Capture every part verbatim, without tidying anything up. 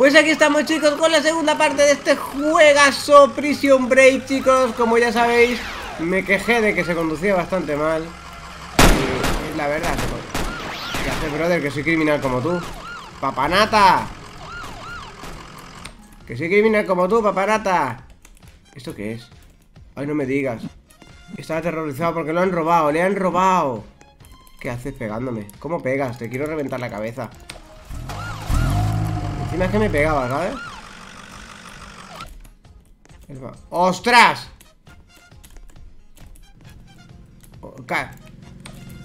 Pues aquí estamos, chicos, con la segunda parte de este juegazo Prison Break, chicos. Como ya sabéis, me quejé de que se conducía bastante mal. Y es la verdad, chicos. ¿Qué hace, brother? Que soy criminal como tú, papanata. Que soy criminal como tú, papanata. ¿Esto qué es? Ay, no me digas. Estaba aterrorizado porque lo han robado, le han robado. ¿Qué haces pegándome? ¿Cómo pegas? Te quiero reventar la cabeza. Encima es que me pegaba, ¿sabes? ¡Ostras!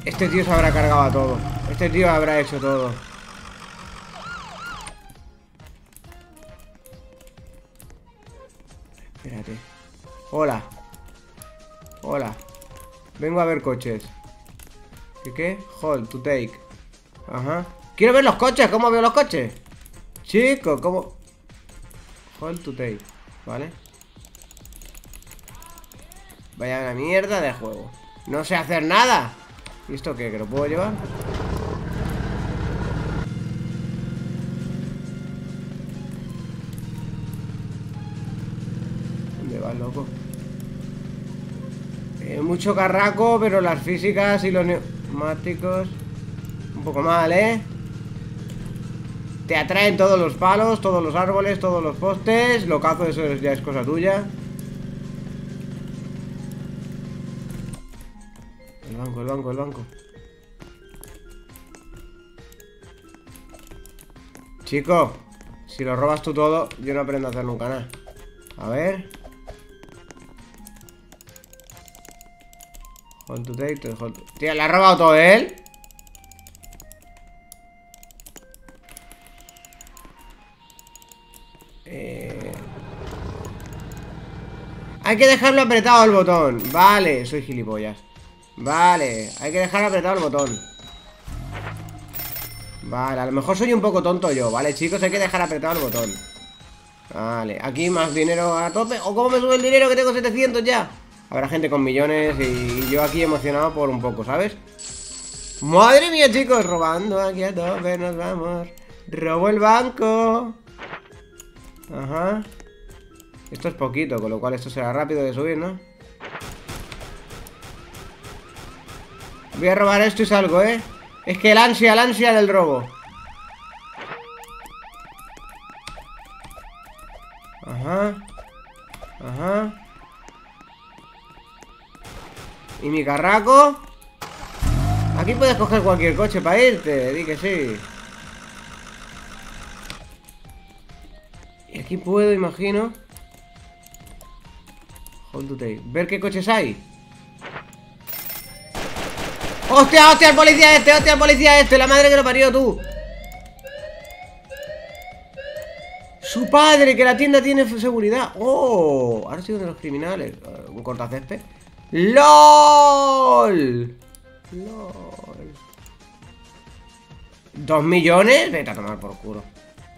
Este tío se habrá cargado a todo. Este tío habrá hecho todo. Espérate. Hola. Hola. Vengo a ver coches. ¿Qué qué? Hold to take. Ajá. Quiero ver los coches. ¿Cómo veo los coches? Chico, ¿cómo? Hold to take. ¿Vale? Vaya una mierda de juego. No sé hacer nada. ¿Y esto qué? ¿Que lo puedo llevar? ¿Dónde vas, loco? Eh, mucho carraco, pero las físicas y los neumáticos un poco mal, ¿eh? Te atraen todos los palos, todos los árboles, todos los postes. Lo cazo, eso ya es cosa tuya. El banco, el banco, el banco. Chico, si lo robas tú todo, yo no aprendo a hacer nunca nada. A ver. Hold to take, hold to... Tío, ¿le ha robado todo él? Eh... Hay que dejarlo apretado el botón. Vale, soy gilipollas. Vale, hay que dejar apretado el botón. Vale, a lo mejor soy un poco tonto yo, ¿vale, chicos? Hay que dejar apretado el botón. Vale, aquí más dinero a tope. ¿O cómo me sube el dinero que tengo setecientos ya? Habrá gente con millones y yo aquí emocionado por un poco, ¿sabes? ¡Madre mía, chicos! Robando aquí a tope, nos vamos. Robo el banco. Ajá. Esto es poquito, con lo cual esto será rápido de subir, ¿no? Voy a robar esto y salgo, ¿eh? Es que el ansia, el ansia del robo. Ajá. Ajá. ¿Y mi carraco? Aquí puedes coger cualquier coche para irte. Di que sí. Y aquí puedo, imagino, hold to take. Ver qué coches hay. ¡Hostia, hostia, el policía este! ¡Hostia, el policía este! ¡La madre que lo parió, tú! ¡Su padre! ¡Que la tienda tiene seguridad! ¡Oh! Ahora soy uno de los criminales. Un cortacésped. ¡LOL! ¡LOL! ¿Dos millones? Vete a tomar por culo.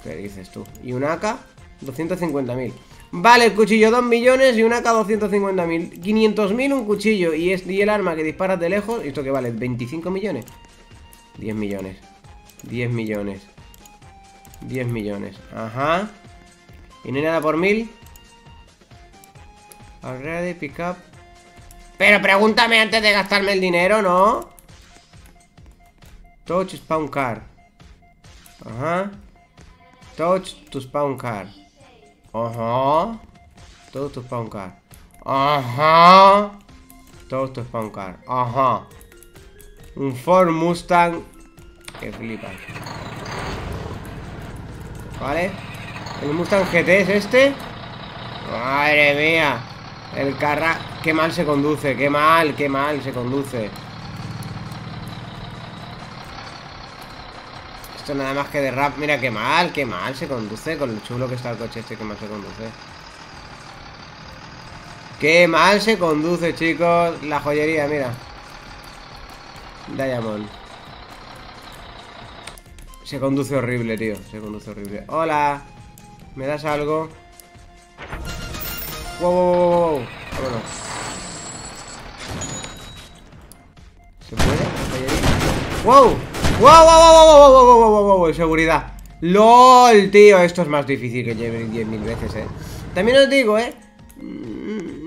¿Qué dices tú? ¿Y un A K? doscientos cincuenta mil. Vale, el cuchillo dos millones y un A K doscientos cincuenta mil. quinientos mil un cuchillo y, es, y el arma que disparas de lejos. ¿Esto qué vale? ¿veinticinco millones? diez millones. diez millones. diez millones. Ajá. ¿Y no hay nada por mil? Already pick up. Pero pregúntame antes de gastarme el dinero, ¿no? Touch spawn car. Ajá. Touch to spawn car. Ajá. Todo tu spawn car. Ajá. Todo tu spawn car. Ajá. Un Ford Mustang que flipa. Vale. El Mustang G T es este. Madre mía. El carra... Qué mal se conduce. Qué mal, qué mal se conduce. Esto nada más que de rap. Mira qué mal, qué mal se conduce. Con lo chulo que está el coche este, que mal se conduce. Qué mal se conduce, chicos. La joyería, mira. Diamond. Se conduce horrible, tío. Se conduce horrible. Hola. ¿Me das algo? Wow, wow, wow. Vámonos. ¿Se puede? ¿La joyería? ¡Wow! ¡Wow, wow, wow, wow, wow, wow, wow, wow, wow! Seguridad. ¡Lol, tío! Esto es más difícil que Jailbreak diez mil veces, eh. También os digo, eh,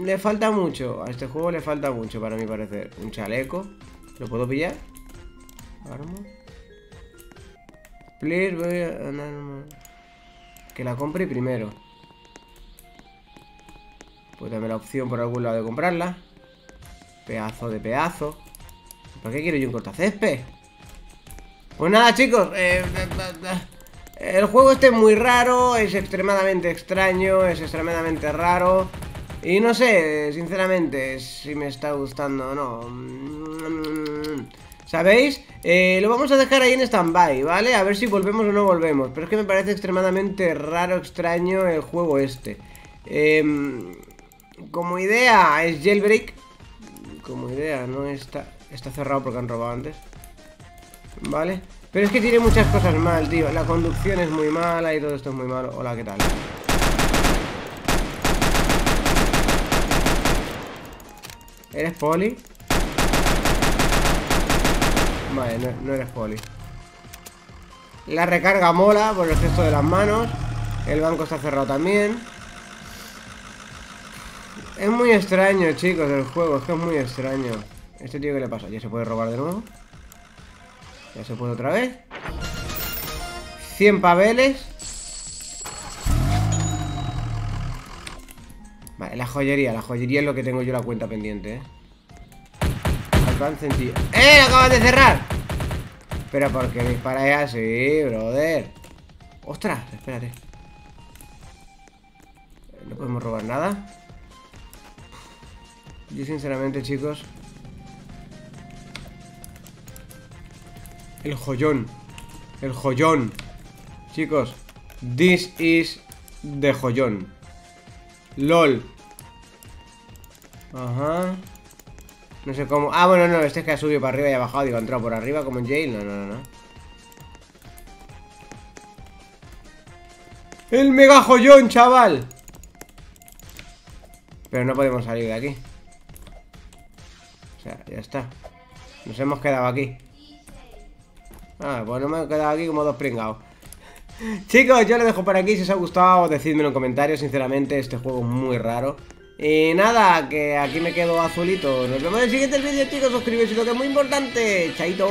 le falta mucho. A este juego le falta mucho, para mi parecer. Un chaleco. ¿Lo puedo pillar? Arma. Please, voy a... No, no, no. Que la compre primero. Pues dame la opción por algún lado de comprarla. Pedazo de pedazo. ¿Para qué quiero yo un cortacésped? Pues nada, chicos. Eh... El juego este es muy raro, es extremadamente extraño, es extremadamente raro. Y no sé, sinceramente, si me está gustando o no. ¿Sabéis? Eh, lo vamos a dejar ahí en stand-by, ¿vale? A ver si volvemos o no volvemos. Pero es que me parece extremadamente raro, extraño el juego este. Eh, como idea, es Jailbreak. Como idea, no está... Está cerrado porque han robado antes. ¿Vale? Pero es que tiene muchas cosas mal, tío. La conducción es muy mala y todo esto es muy malo. Hola, ¿qué tal? ¿Eres poli? Vale, no, no eres poli. La recarga mola por el gesto de las manos. El banco está cerrado también. Es muy extraño, chicos, el juego. Es que es muy extraño. ¿Este tío qué le pasa? ¿Ya se puede robar de nuevo? Ya se puede otra vez. Cien paveles. Vale, la joyería. La joyería es lo que tengo yo la cuenta pendiente, ¿eh? Alcancen, tío. ¡Eh! ¡Acabas de cerrar! Pero ¿por qué disparáis así, brother? ¡Ostras! Espérate. No podemos robar nada. Yo sinceramente, chicos, el joyón, el joyón. Chicos, this is de joyón. LOL. Ajá. No sé cómo... Ah, bueno, no, este es que ha subido para arriba y ha bajado. Digo, ha entrado por arriba como en Jail. No, no, no, no. El mega joyón, chaval. Pero no podemos salir de aquí. O sea, ya está. Nos hemos quedado aquí. Ah, pues no me he quedado aquí como dos pringados. Chicos, yo lo dejo por aquí. Si os ha gustado, decídmelo en comentarios. Sinceramente, este juego es muy raro. Y nada, que aquí me quedo azulito. Nos vemos en el siguiente vídeo, chicos. Suscribiros, lo que es muy importante. Chaito.